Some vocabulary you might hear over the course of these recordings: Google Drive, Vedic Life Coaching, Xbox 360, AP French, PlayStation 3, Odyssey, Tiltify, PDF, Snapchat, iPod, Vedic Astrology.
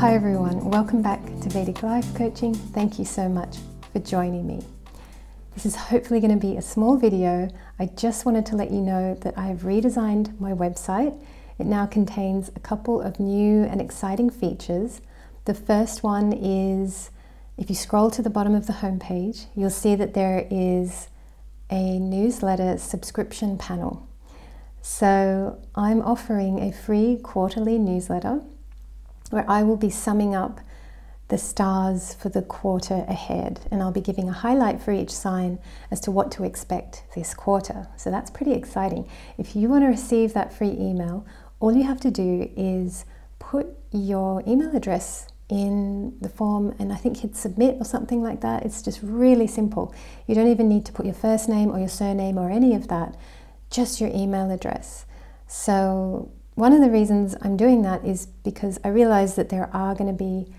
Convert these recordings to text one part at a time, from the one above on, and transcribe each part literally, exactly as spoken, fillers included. Hi everyone, welcome back to Vedic Life Coaching. Thank you so much for joining me. This is hopefully going to be a small video. I just wanted to let you know that I have redesigned my website. It now contains a couple of new and exciting features. The first one is, if you scroll to the bottom of the homepage, you'll see that there is a newsletter subscription panel. So I'm offering a free quarterly newsletter where I will be summing up the stars for the quarter ahead, and I'll be giving a highlight for each sign as to what to expect this quarter. So that's pretty exciting. If you want to receive that free email, all you have to do is put your email address in the form and I think hit submit or something like that. It's just really simple. You don't even need to put your first name or your surname or any of that, just your email address. So one of the reasons I'm doing that is because I realize that there are going to be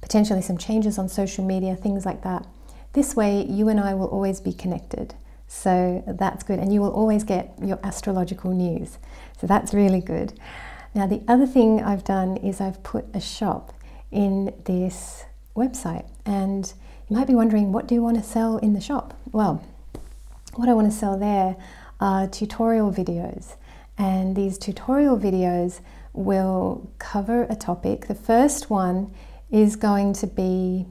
potentially some changes on social media, things like that. This way, you and I will always be connected. So that's good. And you will always get your astrological news. So that's really good. Now, the other thing I've done is I've put a shop in this website. And you might be wondering, what do you want to sell in the shop? Well, what I want to sell there are tutorial videos. And these tutorial videos will cover a topic. The first one is going to be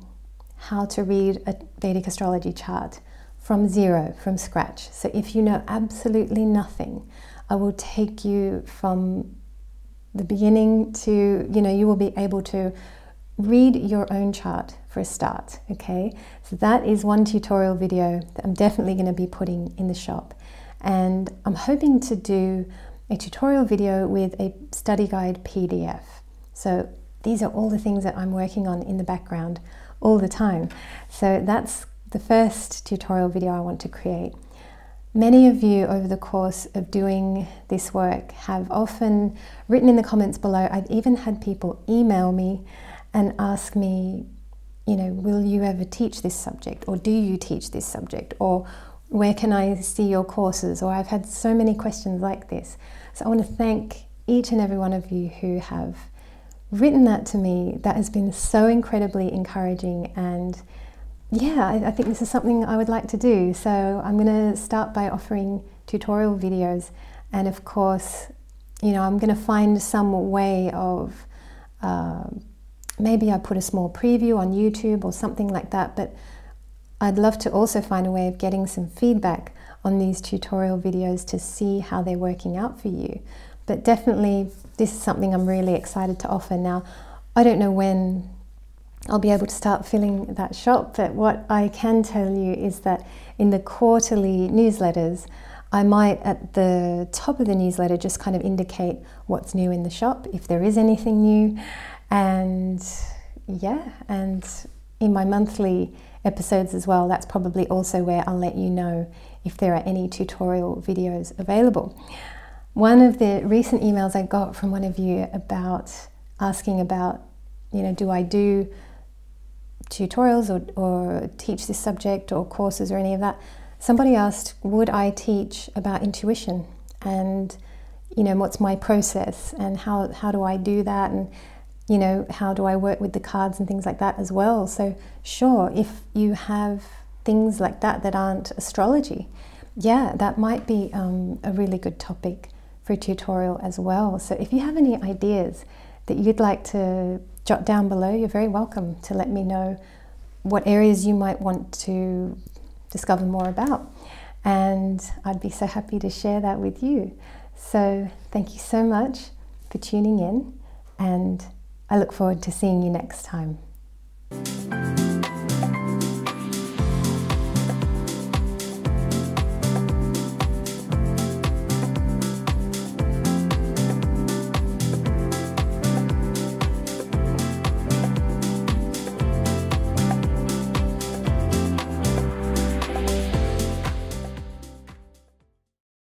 how to read a Vedic astrology chart from zero, from scratch. So if you know absolutely nothing, I will take you from the beginning to, you know, you will be able to read your own chart for a start, okay? So that is one tutorial video that I'm definitely going to be putting in the shop. And I'm hoping to do a tutorial video with a study guide P D F. So these are all the things that I'm working on in the background all the time. So that's the first tutorial video I want to create. Many of you over the course of doing this work have often written in the comments below. I've even had people email me and ask me, you know, will you ever teach this subject, or do you teach this subject, or where can I see your courses? Or I've had so many questions like this. So I want to thank each and every one of you who have written that to me. That has been so incredibly encouraging. And yeah, I, I think this is something I would like to do. So I'm going to start by offering tutorial videos. And of course, you know, I'm going to find some way of, uh, maybe I put a small preview on YouTube or something like that. But I'd love to also find a way of getting some feedback on these tutorial videos to see how they're working out for you. But definitely, this is something I'm really excited to offer. Now, I don't know when I'll be able to start filling that shop, but what I can tell you is that in the quarterly newsletters, I might at the top of the newsletter just kind of indicate what's new in the shop, if there is anything new. And yeah, and in my monthly episodes as well, that's probably also where I'll let you know if there are any tutorial videos available. One of the recent emails I got from one of you about asking about, you know, do I do tutorials or, or teach this subject or courses or any of that? Somebody asked, would I teach about intuition and, you know, what's my process and how, how do I do that? And you know, how do I work with the cards and things like that as well? So sure, if you have things like that that aren't astrology, yeah, that might be um, a really good topic for a tutorial as well. So if you have any ideas that you'd like to jot down below, you're very welcome to let me know what areas you might want to discover more about. And I'd be so happy to share that with you. So thank you so much for tuning in, and I look forward to seeing you next time.